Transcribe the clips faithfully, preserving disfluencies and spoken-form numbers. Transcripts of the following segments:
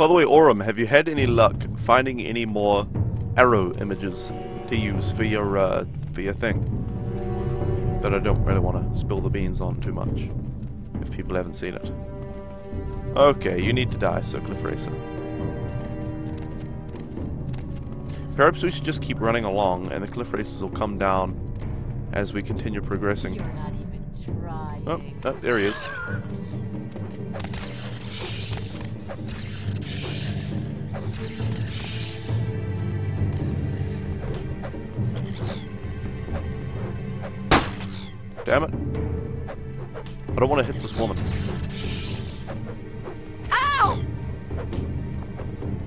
By the way, Aurum, have you had any luck finding any more arrow images to use for your uh, for your thing? That I don't really want to spill the beans on too much, if people haven't seen it. Okay, you need to die, Sir Cliff Racer. Perhaps we should just keep running along, and the Cliff Racers will come down as we continue progressing. You're not even trying. Oh, oh, there he is. Damn it. I don't want to hit this woman. Ow!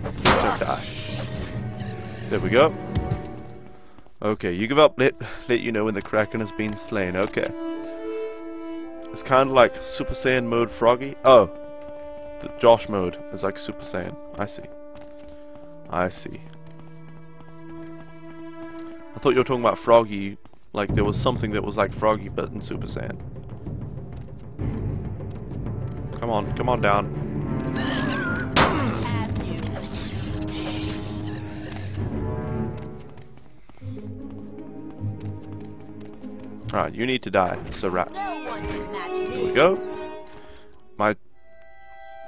Please don't die. There we go. Okay, you give up, let, let you know when the Kraken has been slain. Okay. It's kind of like Super Saiyan mode Froggy. Oh. The Josh mode is like Super Saiyan. I see. I see. I thought you were talking about Froggy. Like, there was something that was like Froggy, but in Super Saiyan. Come on, come on down. Alright, you need to die, Sir Rat. There we go. My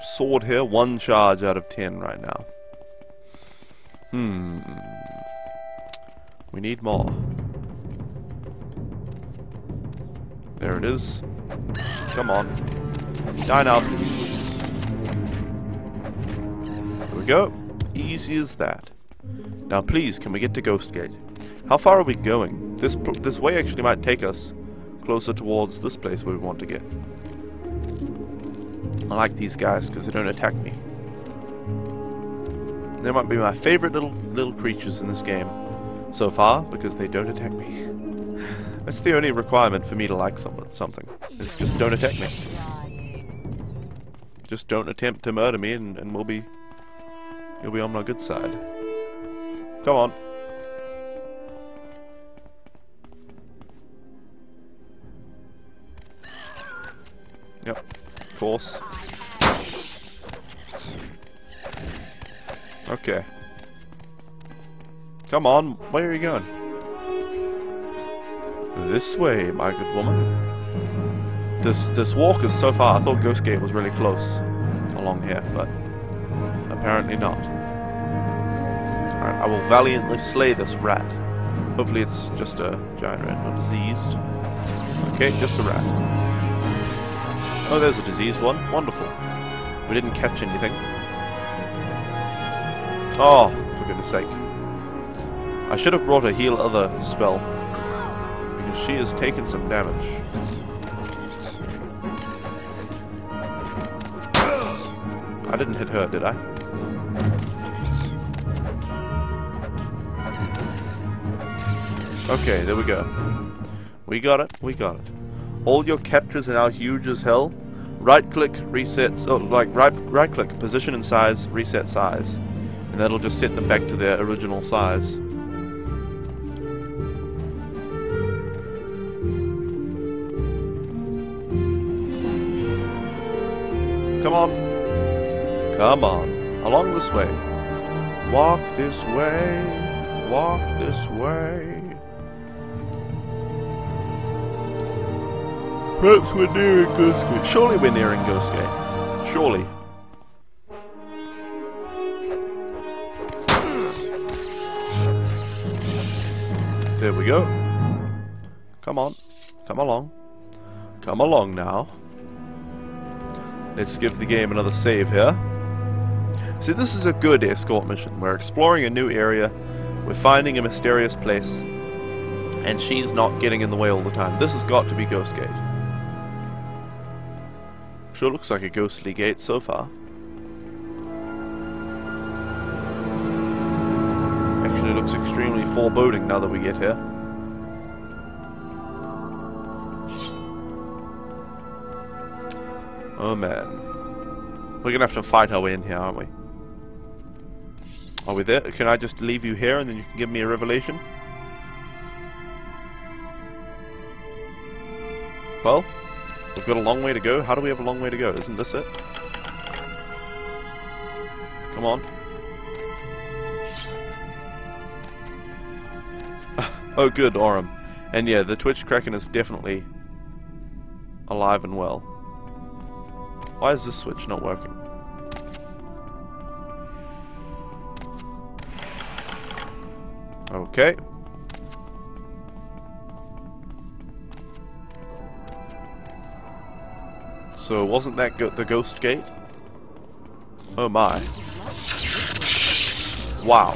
sword here, one charge out of ten right now. Hmm. We need more. There it is. Come on. Die now, please. There we go. Easy as that. Now, please, can we get to Ghostgate? How far are we going? This this way actually might take us closer towards this place where we want to get. I like these guys because they don't attack me. They might be my favorite little little creatures in this game so far because they don't attack me. That's the only requirement for me to like someone, something. It's just don't attack me. Just don't attempt to murder me, and, and we'll be you'll be on my good side. Come on. Yep, of course. Okay. Come on, where are you going? This way, my good woman. This this walk is so far. I thought Ghostgate was really close along here, but apparently not. Alright, I will valiantly slay this rat. Hopefully it's just a giant rat, not diseased. Okay, just a rat. Oh, there's a disease one. Wonderful. We didn't catch anything. Oh, for goodness sake. I should have brought a heal other spell, because she has taken some damage. I didn't hit her, did I? Okay, there we go. We got it, we got it. All your captures are now huge as hell. Right-click resets, oh, like right, right-click position and size, reset size, and that'll just set them back to their original size. Come on, come on, along this way. Walk this way, walk this way. Perhaps we're nearing Ghostgate. Surely we're nearing Ghostgate. Surely. There we go. Come on. Come along. Come along now. Let's give the game another save here. See, this is a good escort mission. We're exploring a new area. We're finding a mysterious place. And she's not getting in the way all the time. This has got to be Ghostgate. Sure looks like a ghostly gate so far. Actually looks extremely foreboding now that we get here. Oh man. We're gonna have to fight our way in here, aren't we? Are we there? Can I just leave you here and then you can give me a revelation? Well? We've got a long way to go. How do we have a long way to go? Isn't this it? Come Come on. Oh good, Aurum. And yeah, the Twitch Kraken is definitely alive and well. Why is this switch not working? Okay. So wasn't that go- the Ghost Gate? Oh my. Wow.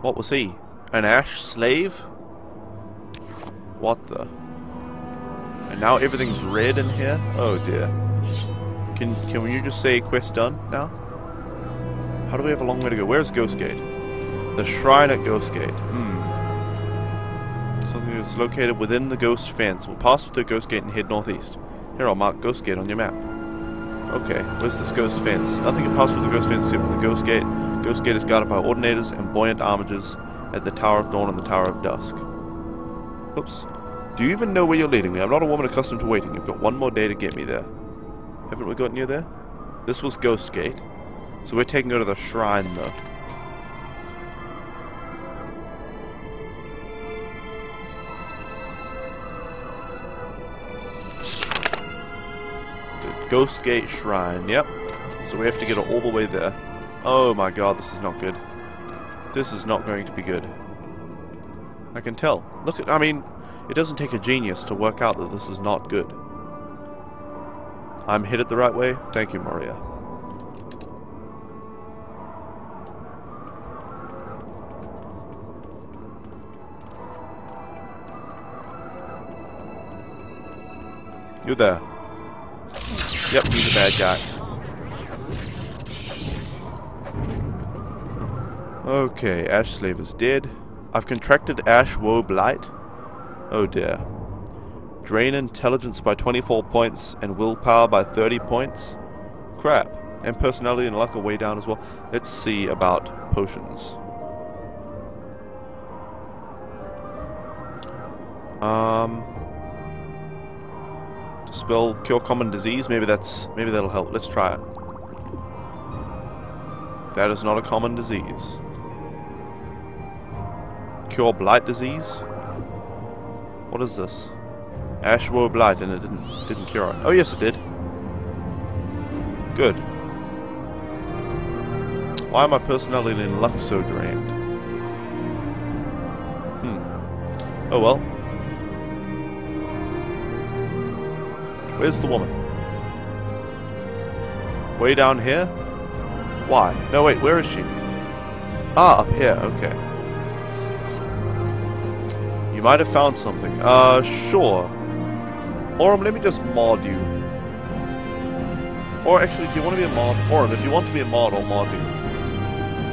What was he? An Ash slave? What the? And now everything's red in here? Oh dear. Can can you just say quest done now? How do we have a long way to go? Where's Ghostgate? The shrine at Ghostgate. Hmm. Something that's located within the Ghost Fence. We'll pass through the Ghostgate and head northeast. Here, I'll mark Ghostgate on your map. Okay, where's this Ghost Fence? Nothing can pass through the Ghost Fence except the Ghostgate. Ghostgate is guarded by ordinators and buoyant armatures at the Tower of Dawn and the Tower of Dusk. Oops. Do you even know where you're leading me? I'm not a woman accustomed to waiting. You've got one more day to get me there. Haven't we gotten you there? This was Ghostgate. So we're taking her to the shrine, though. The Ghostgate Shrine, yep. So we have to get her all the way there. Oh my god, this is not good. This is not going to be good. I can tell. Look at, I mean... It doesn't take a genius to work out that this is not good. I'm headed the right way. Thank you, Maria. You're there. Yep, he's a bad guy. Okay, Ash Slave is dead. I've contracted Ash Woe Blight. Oh dear. Drain intelligence by twenty-four points and willpower by thirty points. Crap. And personality and luck are way down as well. Let's see about potions. Um Dispel cure common disease, maybe that's maybe that'll help. Let's try it. That is not a common disease. Cure blight disease? What is this? Ash Woe Blight, and it didn't didn't cure it. Oh yes it did. Good. Why are my personality and luck so drained? Hmm. Oh well. Where's the woman? Way down here? Why? No wait, where is she? Ah, up here, okay. You might have found something. Uh, sure. Aurum, let me just mod you. Or actually, do you want to be a mod? Aurum, if you want to be a mod, I'll mod you.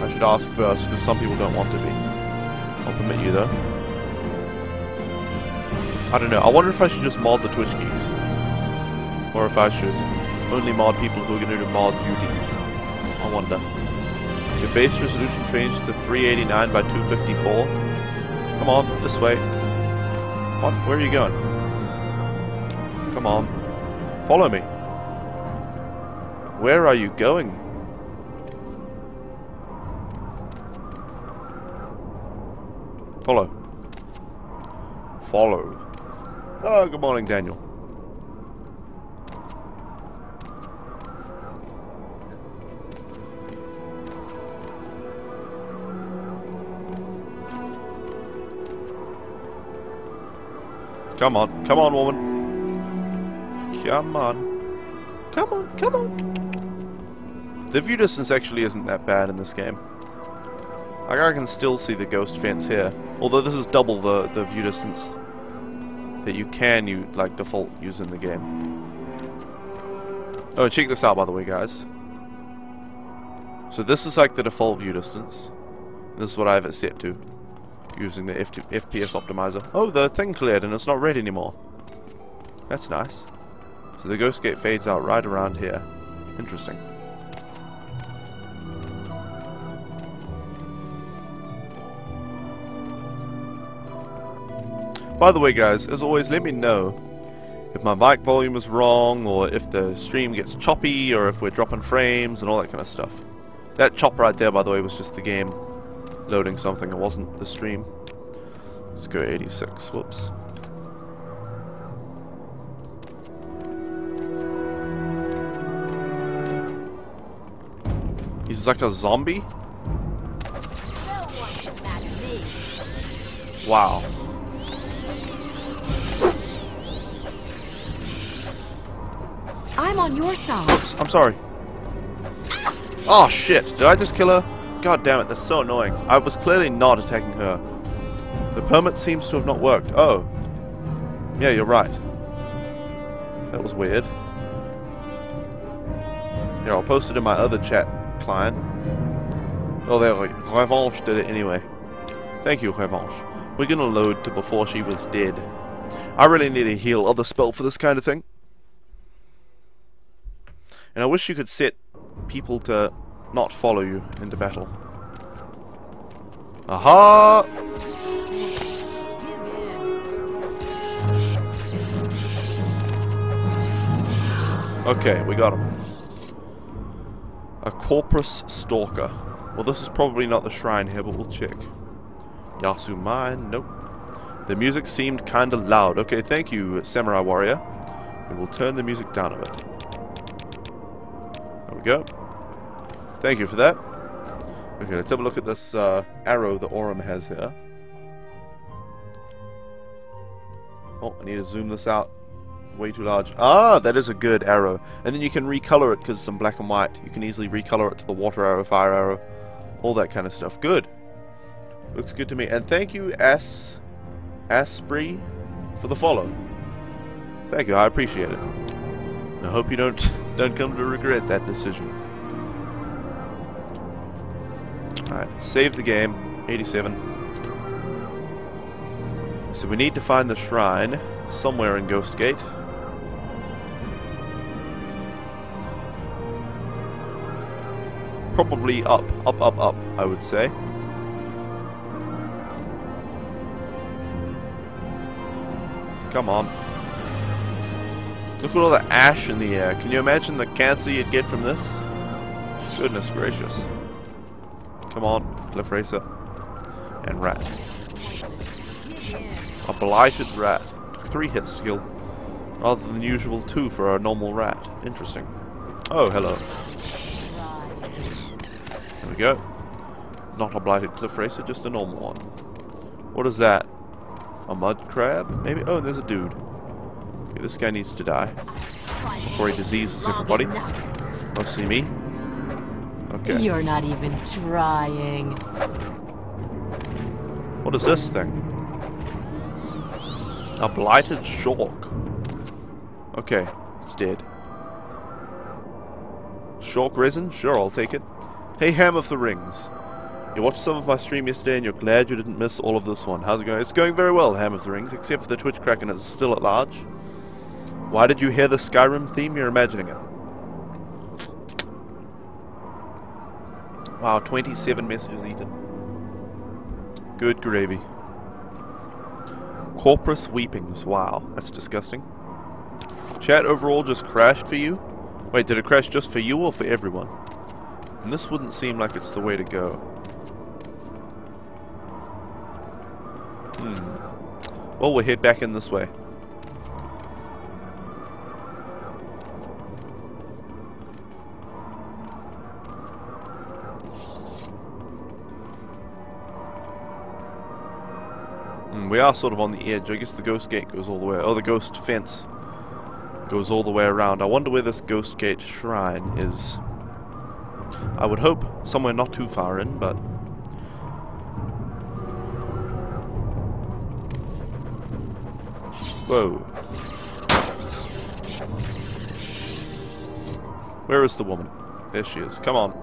I should ask first, because some people don't want to be. I'll permit you, though. I don't know. I wonder if I should just mod the Twitch geeks. Or if I should only mod people who are going to do mod duties. I wonder. Your base resolution changed to three eighty-nine by two fifty-four. Come on, this way. What? Where are you going? Come on. Follow me. Where are you going? Follow. Follow. Oh, good morning, Daniel. Come on, come on, woman. Come on. Come on, come on. The view distance actually isn't that bad in this game. I can still see the Ghost Fence here. Although this is double the, the view distance that you can, you like, default use in the game. Oh, check this out, by the way, guys. So this is, like, the default view distance. This is what I have it set to. Using the F P S optimizer. Oh, the thing cleared and it's not red anymore. That's nice. So the Ghost Gate fades out right around here. Interesting. By the way, guys, as always, let me know if my mic volume is wrong, or if the stream gets choppy, or if we're dropping frames and all that kind of stuff. That chop right there, by the way, was just the game loading something. It wasn't the stream. Let's go eighty-six. Whoops. He's like a zombie? Wow. I'm on your side. Oops, I'm sorry. Oh shit, did I just kill her? God damn it, that's so annoying. I was clearly not attacking her. The permit seems to have not worked. Oh. Yeah, you're right. That was weird. Yeah, I'll post it in my other chat client. Oh, there we go. Revanche did it anyway. Thank you, Revanche. We're gonna load to before she was dead. I really need a heal other spell for this kind of thing. And I wish you could set people to not follow you into battle. Aha! Okay, we got him. A Corpus Stalker. Well, this is probably not the shrine here, but we'll check. Yasu Mine, nope. The music seemed kinda loud. Okay, thank you, Samurai Warrior. And we'll turn the music down a bit. There we go. Thank you for that. Okay, let's have a look at this uh, arrow that Aurum has here. Oh, I need to zoom this out. Way too large. Ah, that is a good arrow. And then you can recolor it because it's in black and white. You can easily recolor it to the water arrow, fire arrow, all that kind of stuff. Good. Looks good to me. And thank you, As Asprey, for the follow. Thank you. I appreciate it. I hope you don't don't come to regret that decision. All right, save the game. eighty-seven. So we need to find the shrine somewhere in Ghostgate. Probably up, up, up, up, I would say. Come on. Look at all the ash in the air. Can you imagine the cancer you'd get from this? Goodness gracious. Come on, Cliff Racer. And rat. A blighted rat. Took three hits to kill. Rather than usual two for a normal rat. Interesting. Oh, hello. There we go. Not a blighted Cliff Racer, just a normal one. What is that? A mud crab? Maybe? Oh, there's a dude. Okay, this guy needs to die before he diseases everybody. Don't see me. Okay. You're not even trying. What is this thing? A blighted shark. Okay, it's dead. Shark resin? Sure, I'll take it. Hey, Ham of the Rings. You watched some of my stream yesterday and you're glad you didn't miss all of this one. How's it going? It's going very well, Ham of the Rings, except for the Twitch Kraken is still at large. Why did you hear the Skyrim theme? You're imagining it. Wow, twenty-seven messages eaten. Good gravy. Corpus Weepings. Wow, that's disgusting. Chat overall just crashed for you? Wait, did it crash just for you or for everyone? And this wouldn't seem like it's the way to go. Hmm. Well, we'll head back in this way. Mm, we are sort of on the edge. I guess the ghost gate goes all the way. Oh, the ghost fence goes all the way around. I wonder where this ghost gate shrine is. I would hope somewhere not too far in, but... Whoa. Where is the woman? There she is. Come on.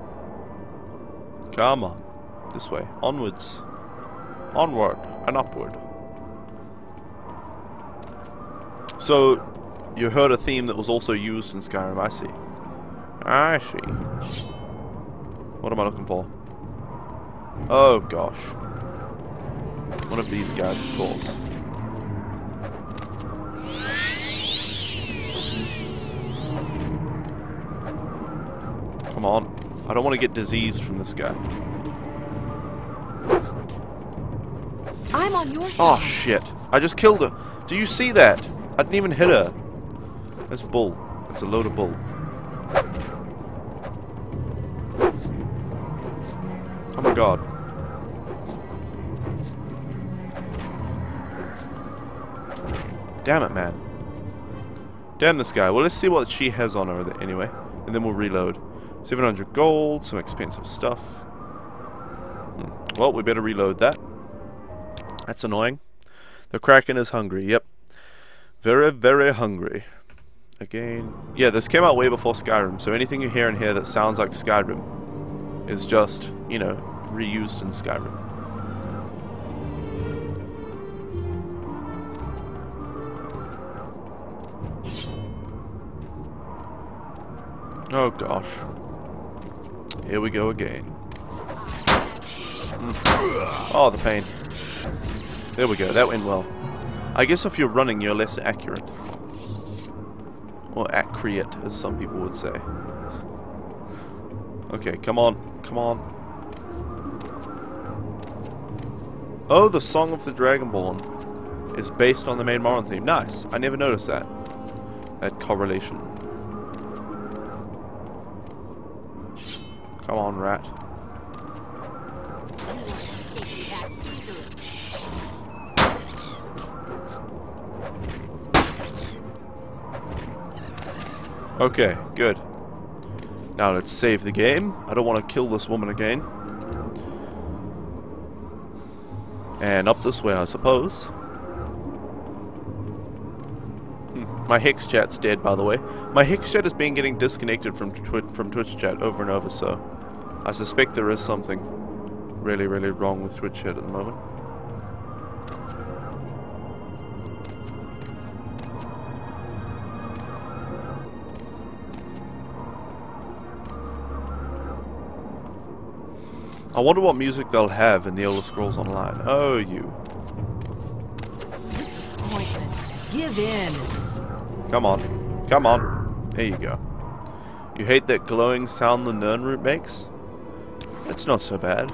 Come on. This way. Onwards. Onward and upward. So, you heard a theme that was also used in Skyrim. I see. I see. What am I looking for? Oh gosh. One of these guys, of course. Come on. I don't want to get diseased from this guy. I'm on your side. Oh shit. I just killed her. Do you see that? I didn't even hit her. That's bull. That's a load of bull. Oh my god. Damn it, man. Damn this guy. Well, let's see what she has on her anyway. And then we'll reload. seven hundred gold, some expensive stuff. Hmm. Well, we better reload that. That's annoying. The Kraken is hungry, yep. Very, very hungry. Again. Yeah, this came out way before Skyrim, so anything you hear in here that sounds like Skyrim is just, you know, reused in Skyrim. Oh gosh. Here we go again. Mm. Oh, the pain. There we go, that went well. I guess if you're running, you're less accurate. Or accurate, as some people would say. Okay, come on, come on. Oh, the Song of the Dragonborn is based on the main Morrowind theme. Nice, I never noticed that. That correlation. Come on, rat. Okay, good. Now let's save the game. I don't want to kill this woman again. And up this way, I suppose. Hmm. My Hex chat's dead, by the way. My Hex chat has been getting disconnected from, twi from Twitch chat over and over, so I suspect there is something really, really wrong with Twitch chat at the moment. I wonder what music they'll have in the Elder Scrolls Online. Oh, you. This is pointless. Give in. Come on. Come on. There you go. You hate that glowing sound the Nirnroot makes? That's not so bad.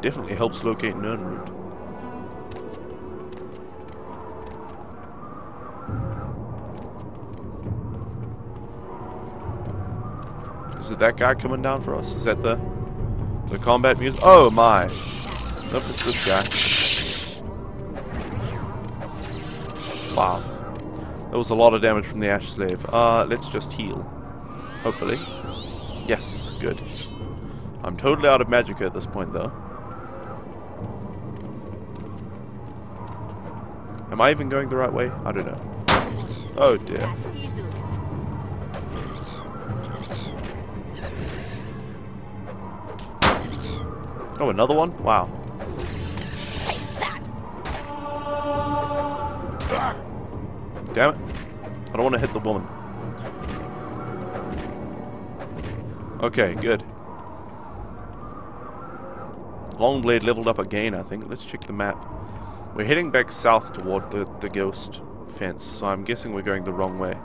Definitely helps locate Nirnroot. Is it that guy coming down for us? Is that the... the combat music? Oh my! Nope, it's this guy. Wow. That was a lot of damage from the Ash Slave. Uh, let's just heal. Hopefully. Yes, good. I'm totally out of magicka at this point, though. Am I even going the right way? I don't know. Oh dear. Oh, another one? Wow. Damn it. I don't want to hit the woman. Okay, good. Longblade leveled up again, I think. Let's check the map. We're heading back south toward the, the Ghost Fence, so I'm guessing we're going the wrong way.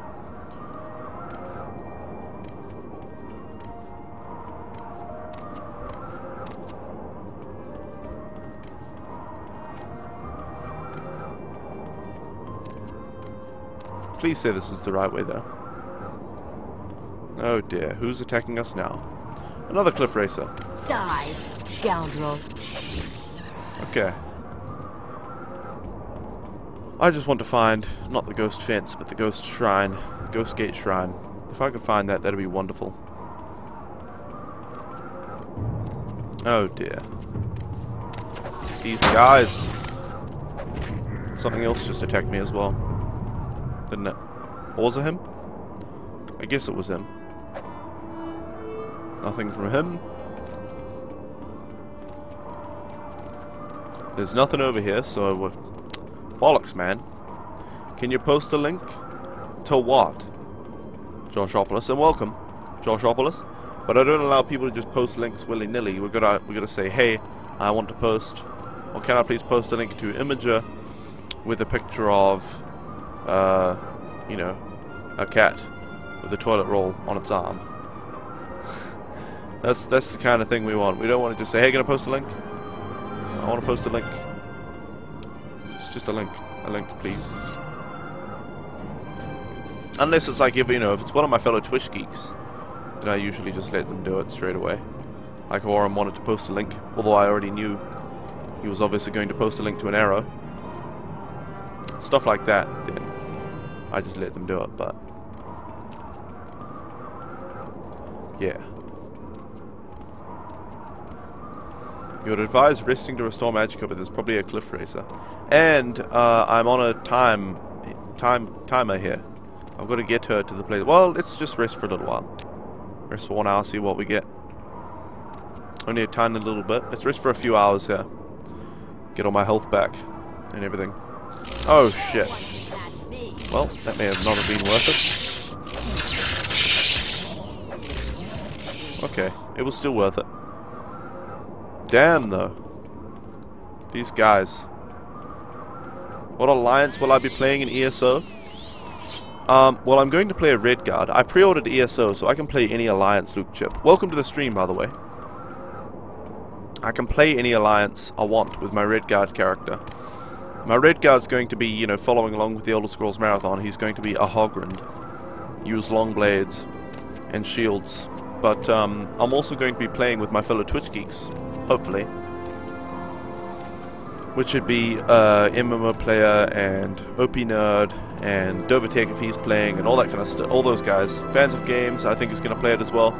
Please say this is the right way, though. Oh dear, who's attacking us now? Another Cliff Racer. Die, scoundrel. Okay. I just want to find, not the Ghost Fence, but the Ghost Shrine. Ghostgate Shrine. If I could find that, that'd be wonderful. Oh dear. These guys. Something else just attacked me as well. Didn't it? Or was it him? I guess it was him. Nothing from him. There's nothing over here, so we're... bollocks, man. Can you post a link? To what? Joshopolis, and welcome, Joshopolis. But I don't allow people to just post links willy-nilly. We've got to say, hey, I want to post, or can I please post a link to Imager with a picture of... Uh, you know, a cat with a toilet roll on its arm. That's that's the kind of thing we want. We don't want to just say, hey, gonna post a link? I want to post a link. It's just a link. A link, please. Unless it's like, if you know, if it's one of my fellow Twitch geeks, then I usually just let them do it straight away. Like Aurum wanted to post a link, although I already knew he was obviously going to post a link to an arrow. Stuff like that, then I just let them do it, but... yeah. You would advise resting to restore magic, but there's probably a Cliff Racer. And uh, I'm on a time, time timer here. I've got to get her to the place. Well, let's just rest for a little while. Rest for one hour, see what we get. Only a tiny little bit. Let's rest for a few hours here. Get all my health back and everything. Oh, shit. Well, that may have not have been worth it. Okay, it was still worth it. Damn, though. These guys. What alliance will I be playing in E S O? Um, well, I'm going to play a Redguard. I pre-ordered E S O, so I can play any alliance, Luke Chip. Welcome to the stream, by the way. I can play any alliance I want with my Redguard character. My Redguard's going to be, you know, following along with the Elder Scrolls Marathon. He's going to be a Hogrind. Use long blades and shields. But um, I'm also going to be playing with my fellow Twitch geeks, hopefully. Which would be uh, M M O player and O P nerd and Dovatek if he's playing and all that kind of stuff. All those guys. Fans of games, I think, is going to play it as well.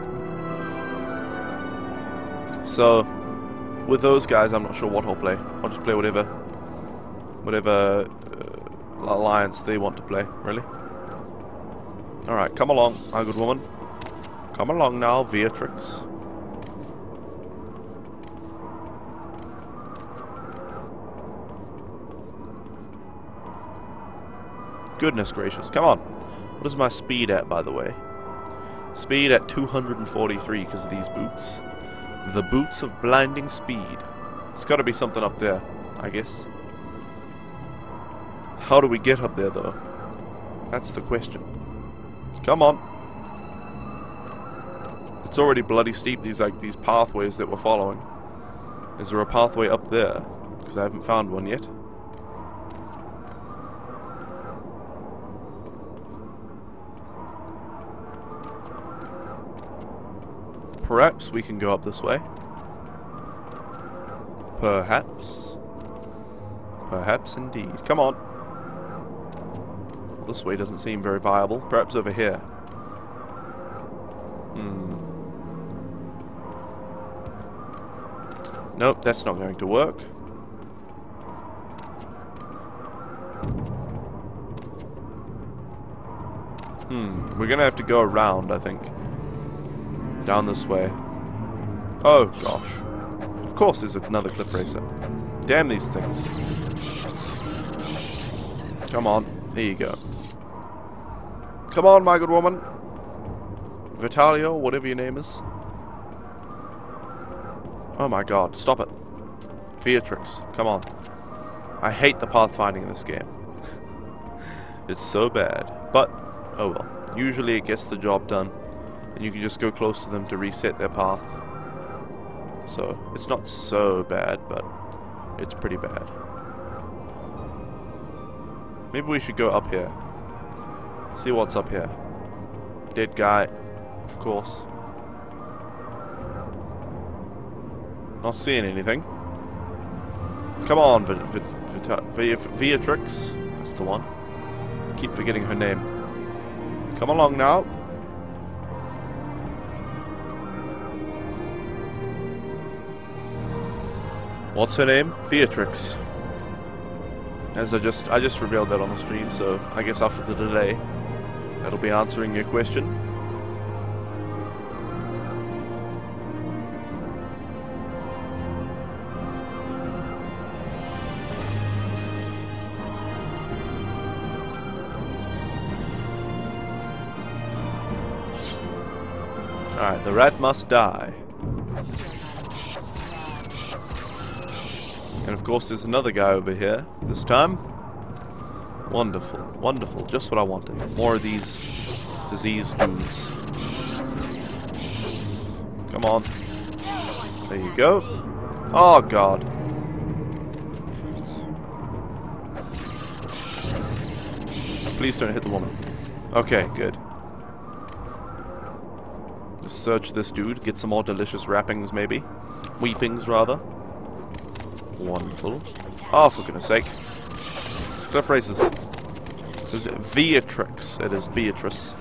So, with those guys, I'm not sure what I'll play. I'll just play whatever... whatever uh, alliance they want to play, really. Alright, come along, my good woman. Come along now, Beatrix. Goodness gracious, come on. What is my speed at, by the way? Speed at two hundred forty-three because of these boots. The boots of blinding speed. It's got to be something up there, I guess. How do we get up there, though? That's the question. Come on. It's already bloody steep, these like these pathways that we're following. Is there a pathway up there? Because I haven't found one yet. Perhaps we can go up this way. Perhaps. Perhaps indeed. Come on. This way doesn't seem very viable. Perhaps over here. Hmm. Nope, that's not going to work. Hmm. We're gonna have to go around, I think. Down this way. Oh, gosh. Of course there's another Cliff Racer. Damn these things. Come on. There you go. Come on, my good woman. Vitalia, whatever your name is. Oh my god, stop it. Beatrix, come on. I hate the pathfinding in this game. It's so bad. But, oh well. Usually it gets the job done. And you can just go close to them to reset their path. So, it's not so bad, but it's pretty bad. Maybe we should go up here. See what's up here. Dead guy, of course. Not seeing anything. Come on, Beatrix. That's the one. Keep forgetting her name. Come along now. What's her name? Beatrix. As I just, I just revealed that on the stream, so I guess after the delay, that'll be answering your question. Alright, the rat must die. And of course there's another guy over here, this time. Wonderful, wonderful, just what I wanted. More of these disease dudes. Come on. There you go. Oh, God. Please don't hit the woman. Okay, good. Just search this dude. Get some more delicious wrappings, maybe. Weepings, rather. Wonderful. Oh, for goodness sake. It's Cliff Races. Is it Beatrix? It is Beatrice.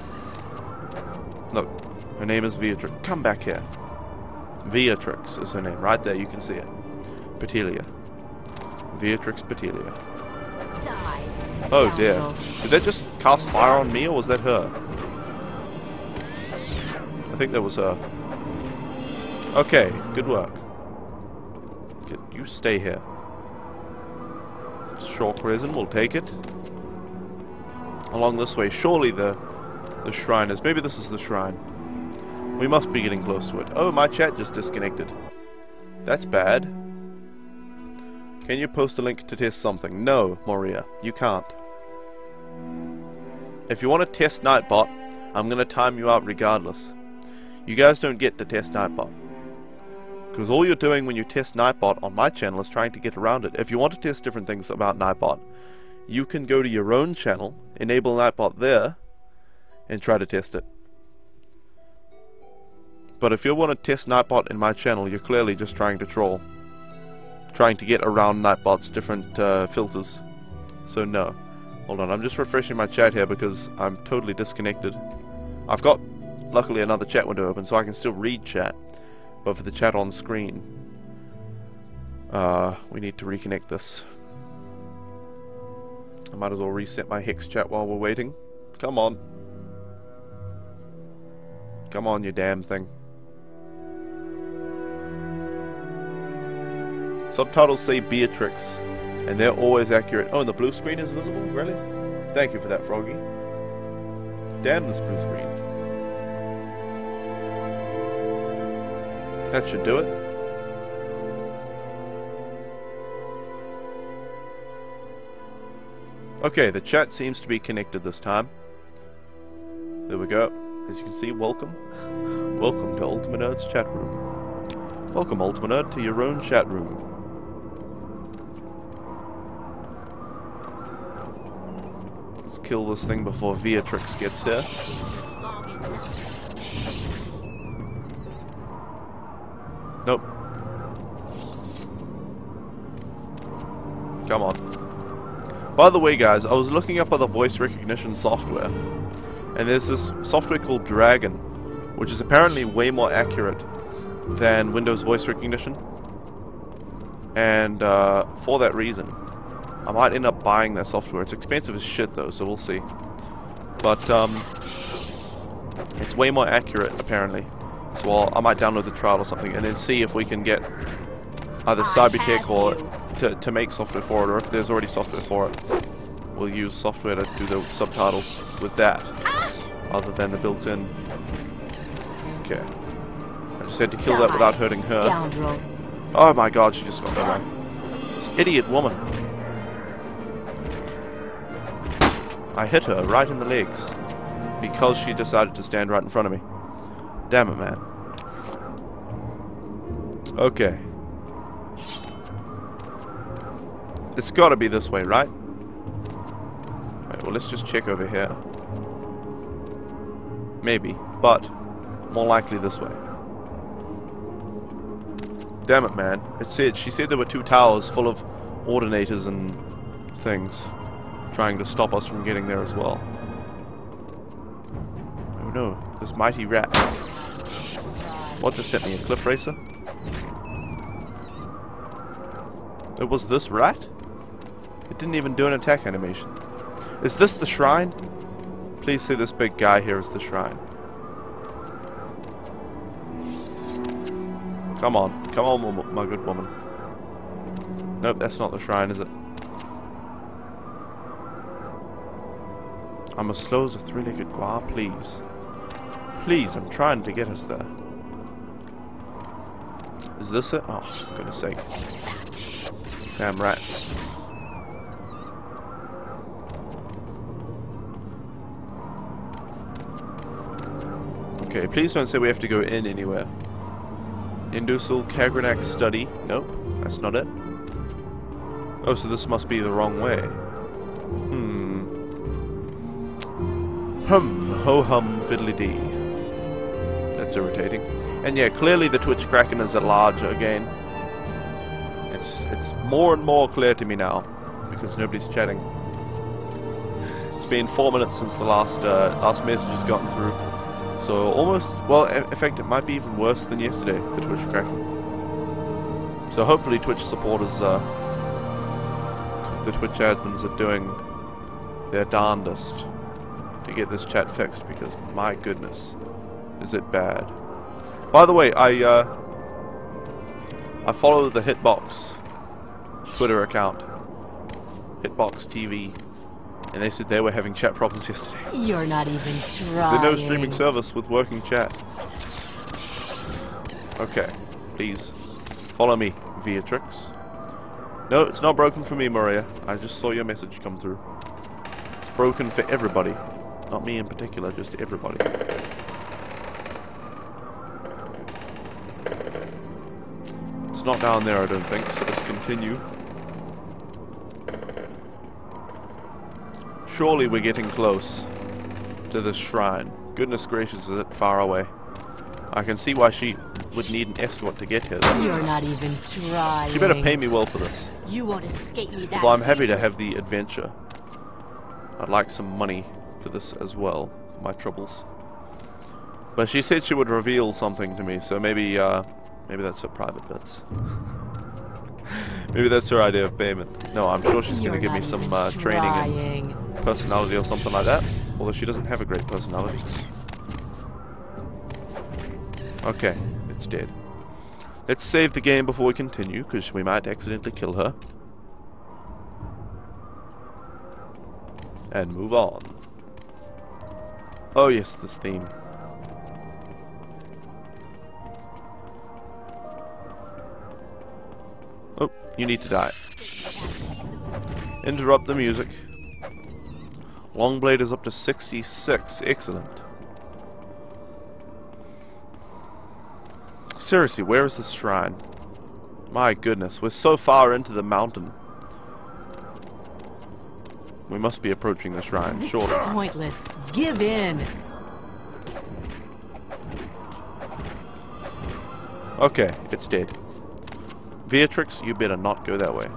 No, her name is Beatrix. Come back here. Beatrix is her name. Right there, you can see it. Petelia. Beatrix Petelia. Oh dear. Did that just cast fire on me, or was that her? I think that was her. Okay, good work. You stay here. Short prison, we'll take it. Along this way, surely the the shrine is. Maybe this is the shrine. We must be getting close to it. Oh, my chat just disconnected. That's bad. Can you post a link to test something? No, Moria, you can't. If you want to test Nightbot, I'm gonna time you out regardless. You guys don't get to test Nightbot. Because all you're doing when you test Nightbot on my channel is trying to get around it. If you want to test different things about Nightbot, you can go to your own channel, enable Nightbot there, and try to test it. But if you want to test Nightbot in my channel, you're clearly just trying to troll. Trying to get around Nightbot's different uh, filters. So no. Hold on, I'm just refreshing my chat here because I'm totally disconnected. I've got, luckily, another chat window open so I can still read chat. But for the chat on screen, uh, we need to reconnect this. I might as well reset my hex chat while we're waiting. Come on. Come on, you damn thing. Subtitles say Beatrix, and they're always accurate. Oh, and the blue screen is visible? Really? Thank you for that, Froggy. Damn this blue screen. That should do it. Okay, the chat seems to be connected this time. There we go. As you can see, welcome. Welcome to UltimaN3rd's chat room. Welcome, UltimaN3rd, to your own chat room. Let's kill this thing before Beatrix gets here. Nope. Come on. By the way, guys, I was looking up other voice recognition software, and there's this software called Dragon, which is apparently way more accurate than Windows voice recognition, and uh, for that reason, I might end up buying that software. It's expensive as shit, though, so we'll see. But um, it's way more accurate, apparently, so I'll, I might download the trial or something, and then see if we can get either Cybertech or... To, to make software for it, or if there's already software for it, we'll use software to do the subtitles with that, other than the built-in. Okay. I just had to kill that without hurting her. Oh my god, she just got that one. This idiot woman. I hit her right in the legs, because she decided to stand right in front of me. Damn it, man. Okay. It's gotta be this way, right? Right, well, let's just check over here. Maybe, but more likely this way. Damn it, man. It said, she said there were two towers full of ordinators and things trying to stop us from getting there as well. Oh no, this mighty rat. What just hit me? A Cliff Racer? It was this rat? It didn't even do an attack animation. Is this the shrine? Please say this big guy here is the shrine. Come on. Come on, my good woman. Nope, that's not the shrine, is it? I'm as slow as a three-legged guar, please. Please, I'm trying to get us there. Is this it? Oh, for goodness sake. Damn rats. Okay, please don't say we have to go in anywhere. Indoril Kagrenac study. Nope, that's not it. Oh, so this must be the wrong way. Hmm. Hum, ho hum, fiddly dee. That's irritating. And yeah, clearly the Twitch Kraken is at large again. It's, it's more and more clear to me now, because nobody's chatting. It's been four minutes since the last, uh, last message has gotten through. So almost, well, in fact, it might be even worse than yesterday, the Twitch Kraken. So hopefully Twitch supporters, uh, the Twitch admins are doing their darndest to get this chat fixed, because my goodness, is it bad. By the way, I, uh, I follow the Hitbox Twitter account, Hitbox T V. And they said they were having chat problems yesterday. You're not even trying. There's no streaming service with working chat. Okay, please follow me, Beatrix. No, it's not broken for me, Maria. I just saw your message come through. It's broken for everybody, not me in particular, just everybody. It's not down there, I don't think. So let's continue. Surely we're getting close to this shrine. Goodness gracious, is it far away. I can see why she would need an escort to get here. Though. You're not even trying. She better pay me well for this. You won't escape me that. Well, I'm happy to have the adventure. I'd like some money for this as well, for my troubles. But she said she would reveal something to me, so maybe, uh, maybe that's her private bits. Maybe that's her idea of payment. No, I'm sure she's going to give me some uh, training and personality or something like that, although she doesn't have a great personality. Okay, it's dead. Let's save the game before we continue, because we might accidentally kill her. And move on. Oh yes, this theme. Oh, you need to die. Interrupt the music. Longblade is up to sixty-six. Excellent. Seriously, where is this shrine? My goodness, we're so far into the mountain. We must be approaching the shrine, surely. Pointless. Give in. Okay, it's dead. Beatrix, you better not go that way.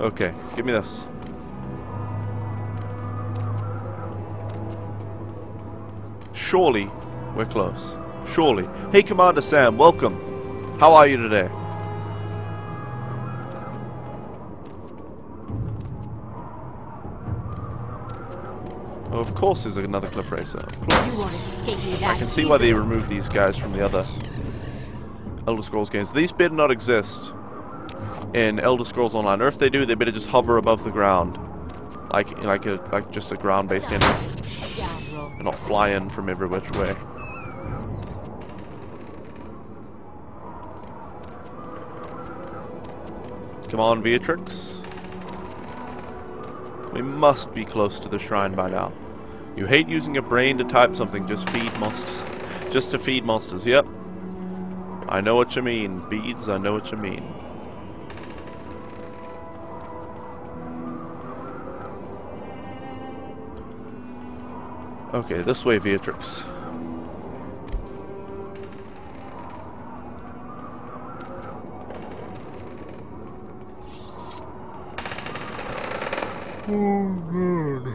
Okay, give me this. Surely, we're close. Surely. Hey, Commander Sam, welcome. How are you today? Oh, of course there's another Cliff Racer. I can see why they removed these guys from the other Elder Scrolls games. These better not exist in Elder Scrolls Online, or if they do, they better just hover above the ground. Like, like, a, like just a ground-based enemy. And not fly in from every which way. Come on, Beatrix. We must be close to the shrine by now. You hate using your brain to type something, just feed monsters. Just to feed monsters, yep. I know what you mean, Beads, I know what you mean. Okay, this way, Beatrix. Oh, God.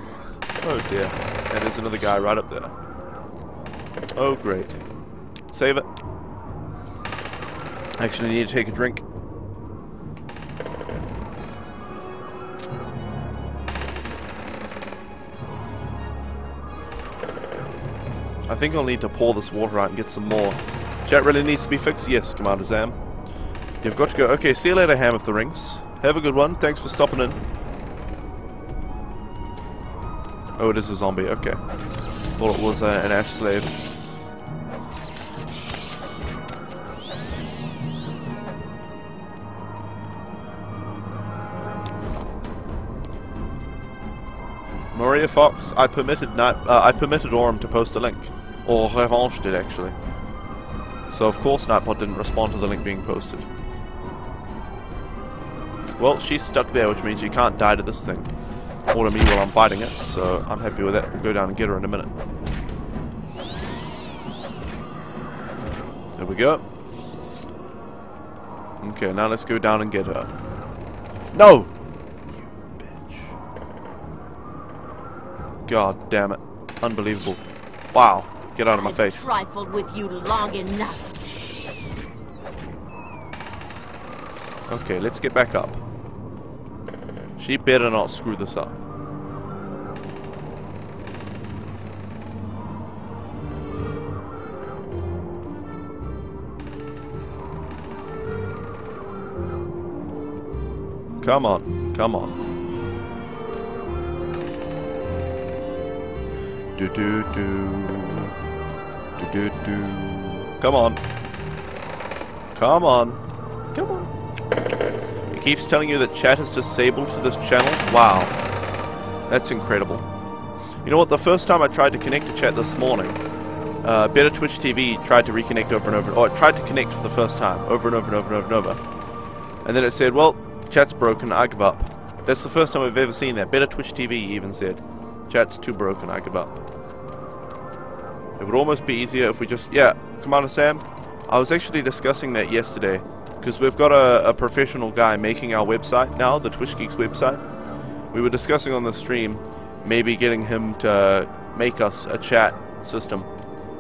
Oh, dear. And there's another guy right up there. Oh, great. Save it. Actually, I need to take a drink. I think I'll need to pour this water out and get some more. Chat really needs to be fixed? Yes, Commander Sam. You've got to go. Okay, see you later, Ham of the Rings. Have a good one. Thanks for stopping in. Oh, it is a zombie. Okay. Thought it was uh, an Ash slave. Maria Fox, I permitted night, uh, I permitted Aurum to post a link. Or Revanche did, actually. So of course Nightbot didn't respond to the link being posted. Well, she's stuck there, which means you can't die to this thing. Or to me while I'm fighting it, so I'm happy with that. We'll go down and get her in a minute. There we go. Okay, now let's go down and get her. No! You bitch. God damn it. Unbelievable. Wow. Get out of my face. I've trifled with you long enough. Okay, let's get back up. She better not screw this up. Come on, come on. Do do do. Do do do. Come on. Come on. Come on. It keeps telling you that chat is disabled for this channel. Wow. That's incredible. You know what, the first time I tried to connect to chat this morning, uh, Better Twitch T V tried to reconnect over and over, or it tried to connect for the first time, over and over and over and over and over. And then it said, well, chat's broken, I give up. That's the first time I've ever seen that. Better Twitch T V even said, chat's too broken, I give up. It would almost be easier if we just, yeah, Commander Sam, I was actually discussing that yesterday. Because we've got a, a professional guy making our website now, the Twitch Geeks website. We were discussing on the stream maybe getting him to make us a chat system,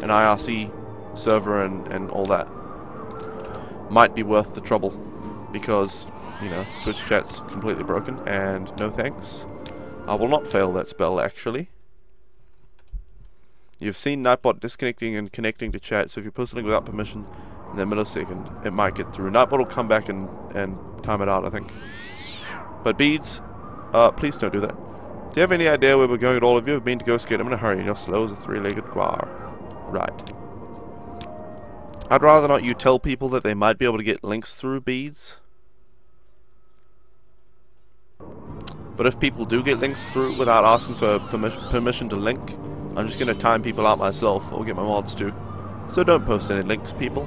an I R C server and, and all that. Might be worth the trouble because, you know, Twitch chat's completely broken and no thanks. I will not fail that spell actually. You've seen Nightbot disconnecting and connecting to chat, so if you post something without permission, in the millisecond, it might get through. Nightbot will come back and, and time it out, I think. But beads, uh, please don't do that. Do you have any idea where we're going at all? If you have been to Ghostgate, I'm in a hurry. You're slow as a three-legged guar. Right. I'd rather not you tell people that they might be able to get links through beads. But if people do get links through without asking for permi- permission to link, I'm just going to time people out myself, or get my mods to. So don't post any links, people.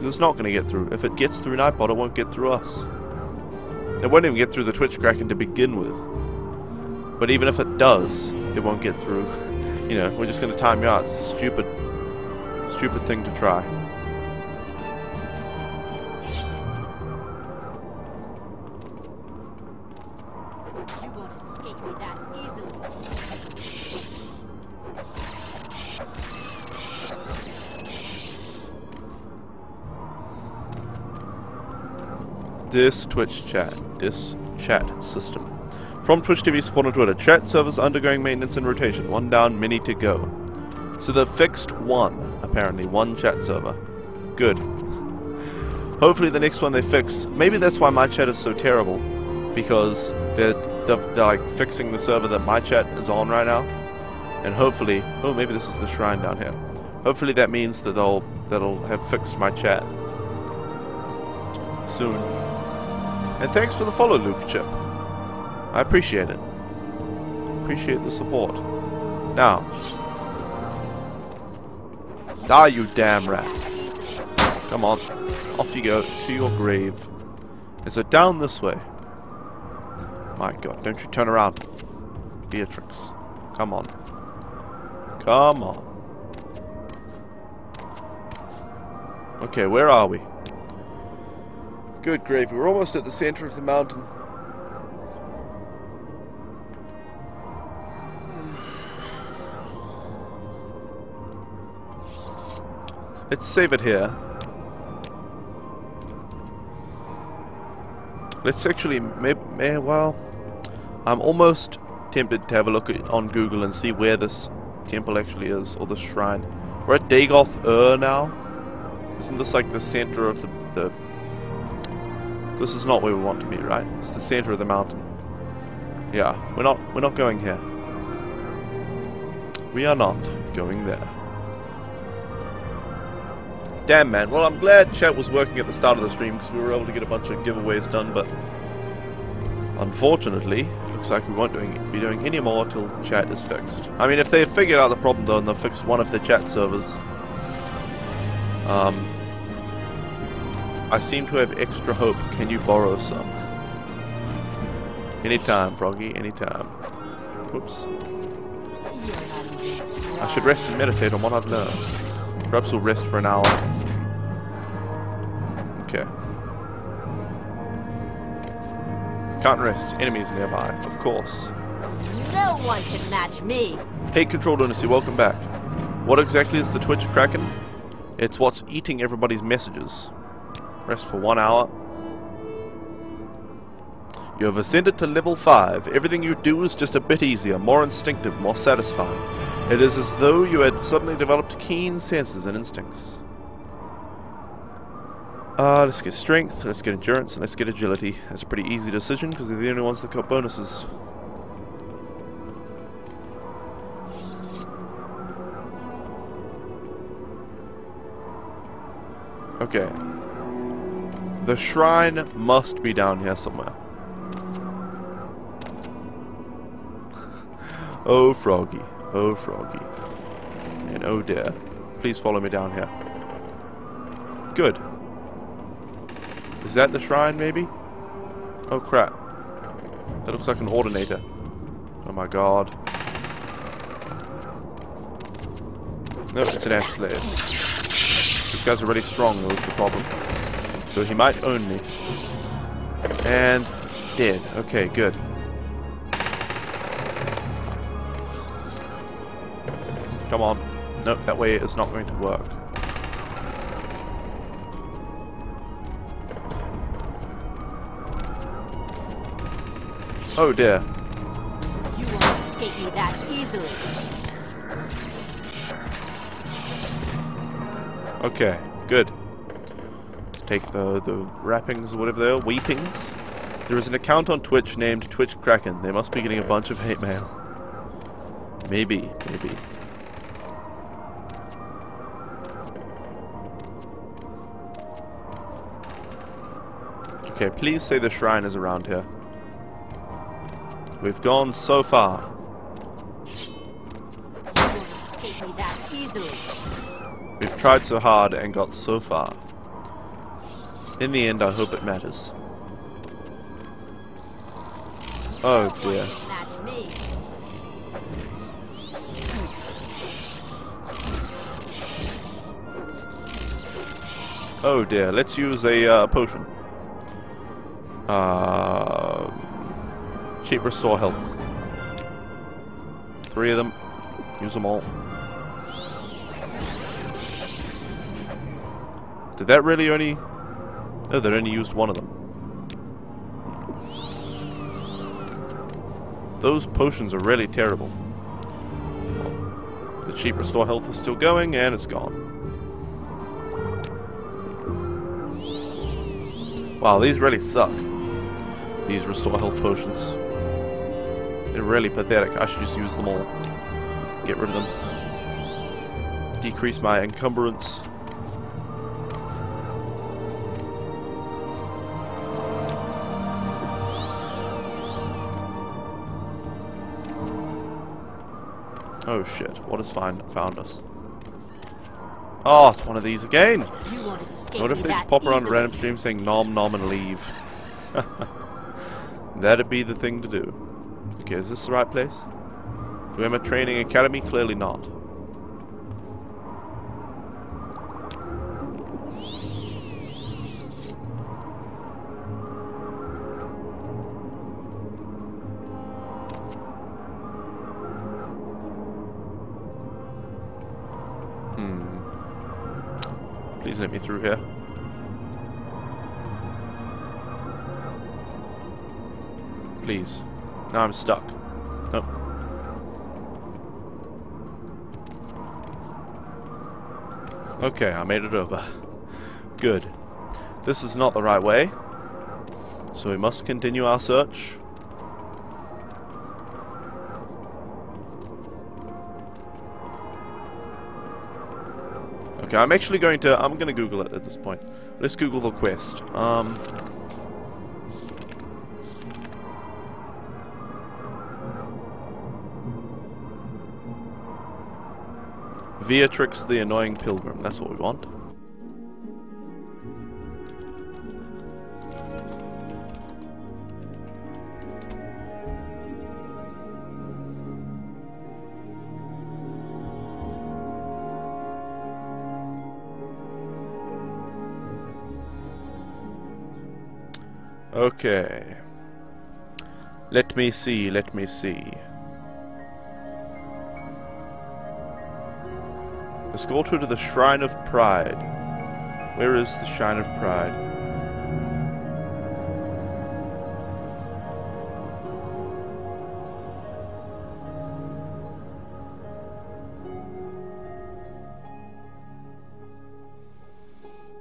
It's not going to get through. If it gets through Nightbot, it won't get through us. It won't even get through the Twitch Kraken to begin with. But even if it does, it won't get through. You know, we're just going to time you out. It's a stupid, stupid thing to try. You won't escape me that easily. This Twitch chat, this chat system. From Twitch T V support on Twitter, chat servers undergoing maintenance and rotation. One down, many to go. So they fixed one, apparently, one chat server. Good. Hopefully the next one they fix. Maybe that's why my chat is so terrible, because they're, they're, they're like fixing the server that my chat is on right now. And hopefully, oh, maybe this is the shrine down here. Hopefully that means that they'll that'll have fixed my chat soon. And thanks for the follow, Luke Chip. I appreciate it. Appreciate the support. Now. Die, you damn rat. Come on. Off you go. To your grave. Is it down this way? My god. Don't you turn around. Beatrix. Come on. Come on. Okay, where are we? Good gravy, we're almost at the center of the mountain. Let's save it here. Let's actually, may, may, well, I'm almost tempted to have a look at, on Google and see where this temple actually is, or the shrine. We're at Dagoth Ur now. Isn't this like the center of the... the This is not where we want to be, right? It's the center of the mountain. Yeah, we're not we're not going here. We are not going there. Damn, man. Well, I'm glad chat was working at the start of the stream because we were able to get a bunch of giveaways done, but unfortunately, looks like we won't doing, be doing any more till chat is fixed. I mean, if they've figured out the problem though and they've fixed one of the chat servers, Um, I seem to have extra hope. Can you borrow some? Anytime, Froggy, anytime. Whoops. I should rest and meditate on what I've learned. Perhaps we'll rest for an hour. Okay. Can't rest. Enemies nearby, of course. No one can match me. Hey, Control Lunacy, welcome back. What exactly is the Twitch Kraken? It's what's eating everybody's messages. Rest for one hour. You have ascended to level five. Everything you do is just a bit easier, more instinctive, more satisfying. It is as though you had suddenly developed keen senses and instincts. Uh, let's get strength, let's get endurance, and let's get agility. That's a pretty easy decision because they're the only ones that got bonuses. Okay. The shrine must be down here somewhere. Oh, Froggy. Oh, Froggy. And oh dear. Please follow me down here. Good. Is that the shrine, maybe? Oh, crap. That looks like an ordinator. Oh, my God. No, it's an Ash Slayer. These guys are really strong, though, is the problem. So he might own me. And dead. Okay, good. Come on. Nope, that way it's not going to work. Oh dear. You won't escape me that easily. Okay, good. Let's take the, the wrappings or whatever they are, weepings. There is an account on Twitch named Twitch Kraken. They must be getting a bunch of hate mail. Maybe, maybe. Okay, please say the shrine is around here. We've gone so far. We've tried so hard and got so far. In the end, I hope it matters. Oh dear. Oh dear, let's use a uh, potion. Uh, cheap restore health. Three of them. Use them all. Did that really only... No, that only used one of them. Those potions are really terrible. The cheap restore health is still going, and it's gone. Wow, these really suck. These restore health potions. They're really pathetic. I should just use them all. Get rid of them. Decrease my encumbrance. Oh shit, what has find found us? Oh, it's one of these again! What if they just pop around random streams saying nom nom and leave? That'd be the thing to do. Okay, is this the right place? Do I have a training academy? Clearly not. Let me through here. Please. Now I'm stuck. Nope. Okay, I made it over. Good. This is not the right way. So we must continue our search. Okay, I'm actually going to... I'm going to Google it at this point. Let's Google the quest. Um, Beatrix the Annoying Pilgrim. That's what we want. Okay. Let me see, let me see. Let's go to the Shrine of Pride. Where is the Shrine of Pride?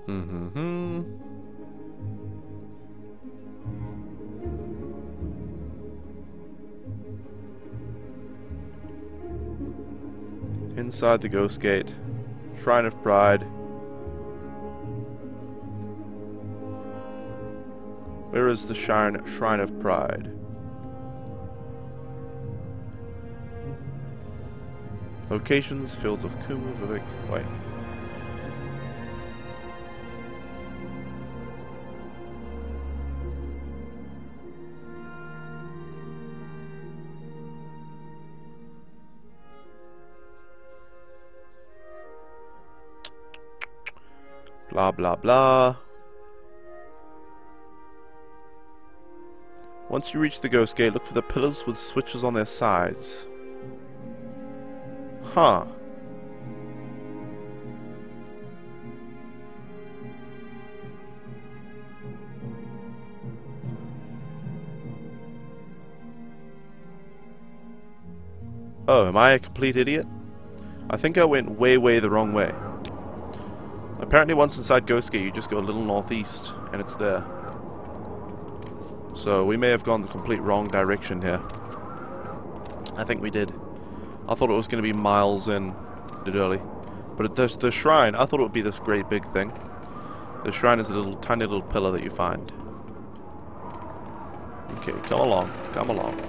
Mm-hmm. Inside the Ghostgate, Shrine of Pride. Where is the Shrine Shrine of Pride? Locations, Fields of Kumu, Vivek. Wait. Blah, blah, blah. Once you reach the Ghost Gate, look for the pillars with switches on their sides. Huh. Oh, am I a complete idiot? I think I went way, way the wrong way. Apparently once inside Ghostgate, you just go a little northeast, and it's there. So we may have gone the complete wrong direction here. I think we did. I thought it was going to be miles in, did early. But the, the shrine, I thought it would be this great big thing. The shrine is a little tiny little pillar that you find. Okay, come along, come along.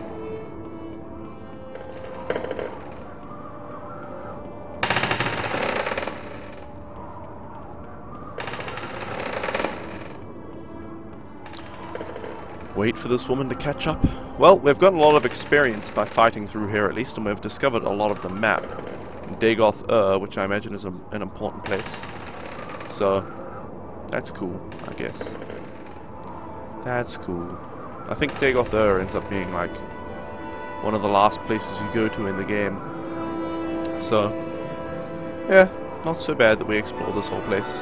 Wait for this woman to catch up. Well, we've gotten a lot of experience by fighting through here at least, and we've discovered a lot of the map. Dagoth Ur, which I imagine is a, an important place. So, that's cool, I guess. That's cool. I think Dagoth Ur ends up being like one of the last places you go to in the game. So, yeah, not so bad that we explore this whole place.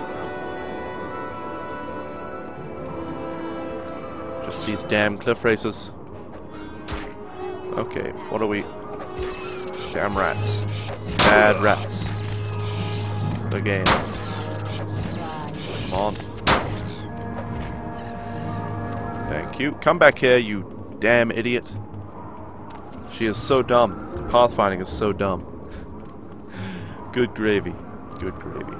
These damn cliff races. Okay, what are we? Damn rats. Bad rats. The game. Come on. Thank you. Come back here, you damn idiot. She is so dumb. The pathfinding is so dumb. Good gravy. Good gravy.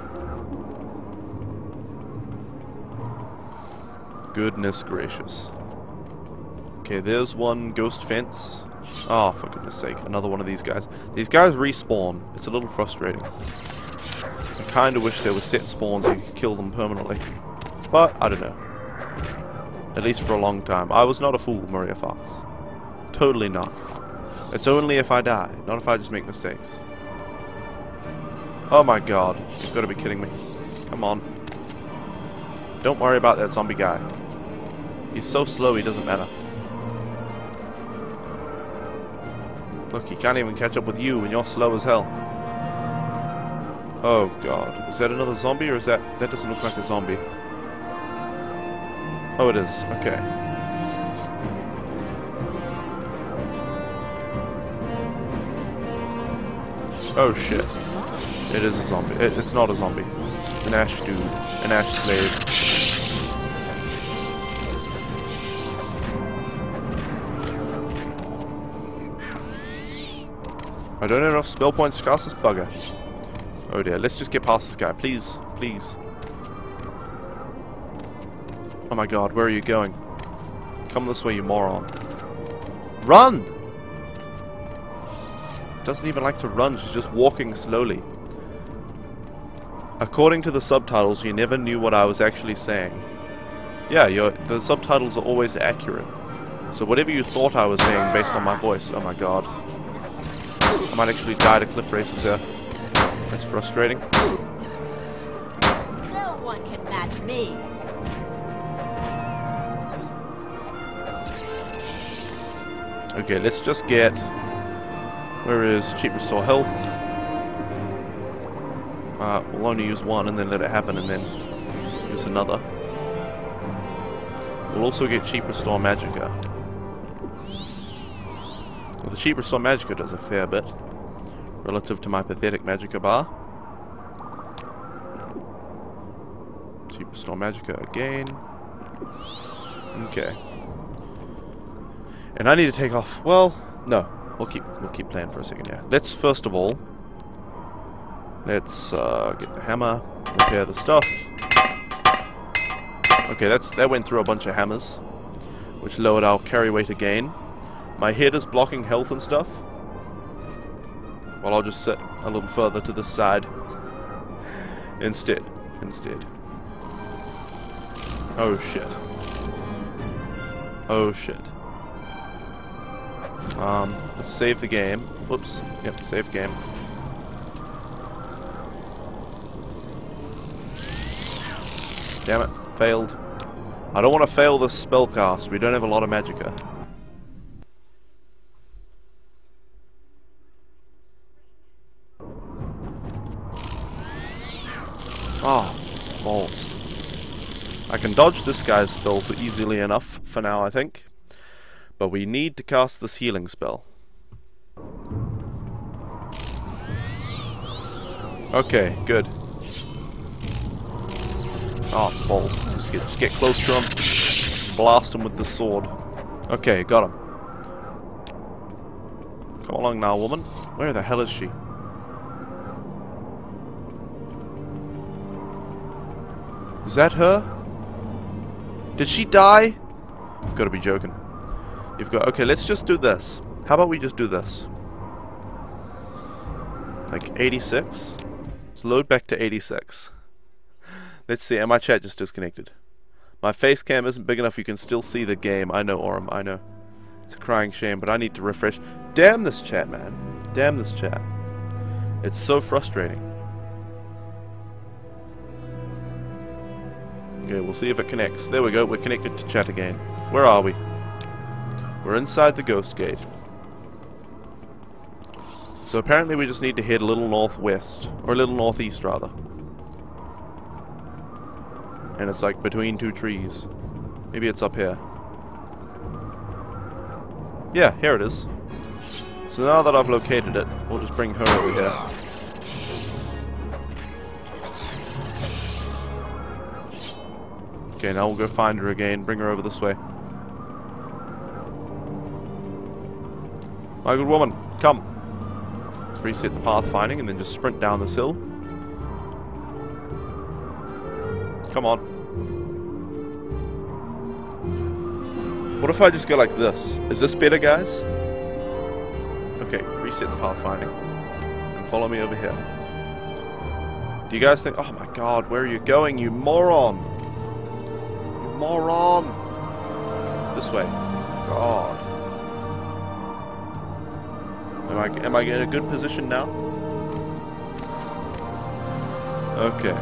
Goodness gracious. Okay, there's one ghost fence. Oh, for goodness sake, another one of these guys. These guys respawn. It's a little frustrating. I kind of wish there were set spawns so you could kill them permanently. But, I don't know. At least for a long time. I was not a fool, Maria Fox. Totally not. It's only if I die, not if I just make mistakes. Oh my god. You've got to be kidding me. Come on. Don't worry about that zombie guy. He's so slow he doesn't matter. Look, he can't even catch up with you and you're slow as hell. Oh god. Is that another zombie or is that... That doesn't look like a zombie. Oh, it is. Okay. Oh shit. It is a zombie. It, it's not a zombie. It's an Ash dude. An Ash slave. I don't have enough spell points to cast this bugger. Oh dear, let's just get past this guy, please, please. Oh my god, where are you going? Come this way, you moron. Run! Doesn't even like to run, she's just walking slowly. According to the subtitles, you never knew what I was actually saying. Yeah, your, the subtitles are always accurate. So whatever you thought I was saying based on my voice, oh my god. I might actually die to cliff races there. That's frustrating. No one can match me. Okay, let's just get... Where is cheap restore health? Uh, we'll only use one and then let it happen and then use another. We'll also get cheap restore magicka. Well, the cheap restore magicka does a fair bit relative to my pathetic magicka bar. Cheap restore magicka again. Okay. And I need to take off. Well, no. We'll keep we'll keep playing for a second here. Let's first of all let's uh, get the hammer, repair the stuff. Okay, that's that went through a bunch of hammers, which lowered our carry weight again. My head is blocking health and stuff. Well, I'll just sit a little further to this side instead. Instead. Oh shit. Oh shit. Um, let's save the game. Whoops. Yep, save game. Damn it. Failed. I don't want to fail this spell cast. We don't have a lot of magicka. Ah, balls. I can dodge this guy's spells easily enough for now, I think. But we need to cast this healing spell. Okay, good. Oh, balls. Just get, just get close to him. Blast him with the sword. Okay, got him. Come along now, woman. Where the hell is she? Is that her? Did she die? You've got to be joking. You've got, okay, let's just do this. How about we just do this? Like eighty-six? Let's load back to eighty-six. Let's see, and my chat just disconnected. My face cam isn't big enough, you can still see the game. I know, Aurum, I know. It's a crying shame, but I need to refresh. Damn this chat, man. Damn this chat. It's so frustrating. Okay, we'll see if it connects. There we go, we're connected to chat again. Where are we? We're inside the Ghostgate. So apparently we just need to head a little northwest, or a little northeast rather. And it's like between two trees. Maybe it's up here. Yeah, here it is. So now that I've located it, we'll just bring her over here. Okay, now we'll go find her again, bring her over this way. My good woman, come. Let's reset the pathfinding and then just sprint down this hill. Come on. What if I just go like this? Is this better, guys? Okay, reset the pathfinding. And follow me over here. Do you guys think... Oh my god, where are you going, you moron? You moron! This way. God. Am I, am I in a good position now? Okay.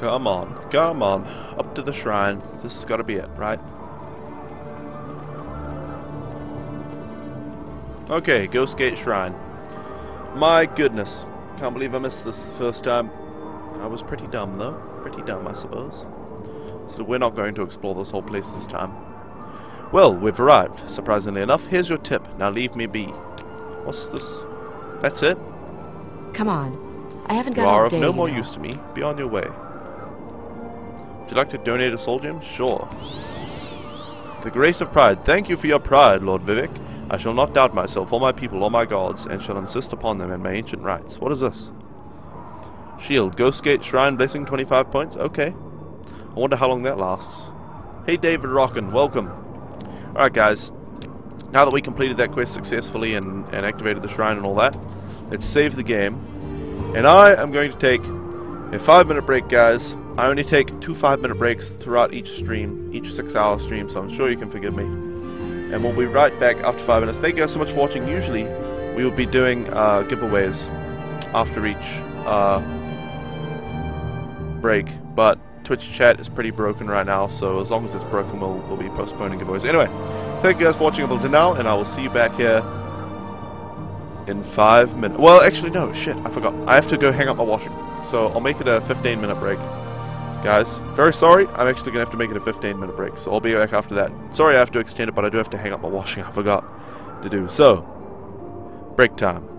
Come on, come on. Up to the shrine. This has got to be it, right? Okay, Ghostgate Shrine. My goodness. Can't believe I missed this the first time. I was pretty dumb though. Pretty dumb, I suppose. So we're not going to explore this whole place this time. Well, we've arrived. Surprisingly enough, here's your tip. Now leave me be. What's this? That's it? Come on. I haven't got all day. You are of no more use to me. Be on your way. Would you like to donate a soul gem? Sure. The grace of pride. Thank you for your pride, Lord Vivek. I shall not doubt myself, or my people, or my gods, and shall insist upon them and my ancient rights. What is this? Shield, Ghostgate, Shrine, Blessing, twenty-five points? Okay. I wonder how long that lasts. Hey David Rockin, welcome. Alright guys, now that we completed that quest successfully and, and activated the shrine and all that, let's save the game. And I am going to take a five minute break, guys. I only take two five minute breaks throughout each stream, each six hour stream, so I'm sure you can forgive me. And we'll be right back after five minutes. Thank you guys so much for watching. Usually, we will be doing uh, giveaways after each uh, break, but Twitch chat is pretty broken right now, so as long as it's broken, we'll, we'll be postponing giveaways. Anyway, thank you guys for watching up until now, and I will see you back here in five minutes. Well, actually, no, shit, I forgot. I have to go hang up my washing, so I'll make it a fifteen minute break. Guys, very sorry, I'm actually going to have to make it a fifteen minute break, so I'll be back after that. Sorry I have to extend it, but I do have to hang up my washing, I forgot to do. So, break time.